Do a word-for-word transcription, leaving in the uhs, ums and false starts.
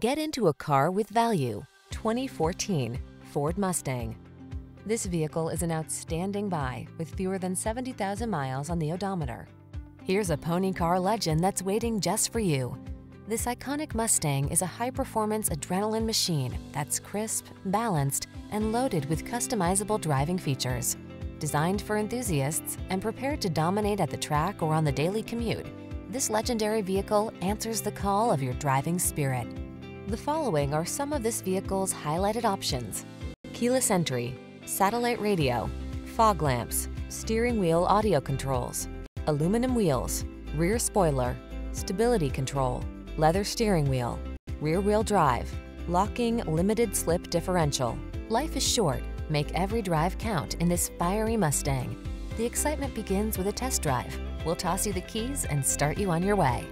Get into a car with value. twenty fourteen Ford Mustang. This vehicle is an outstanding buy with fewer than seventy thousand miles on the odometer. Here's a pony car legend that's waiting just for you. This iconic Mustang is a high-performance adrenaline machine that's crisp, balanced, and loaded with customizable driving features. Designed for enthusiasts and prepared to dominate at the track or on the daily commute, this legendary vehicle answers the call of your driving spirit. The following are some of this vehicle's highlighted options: keyless entry, satellite radio, fog lamps, steering wheel audio controls, aluminum wheels, rear spoiler, stability control, leather steering wheel, rear-wheel drive, locking limited-slip differential. Life is short. Make every drive count in this fiery Mustang. The excitement begins with a test drive. We'll toss you the keys and start you on your way.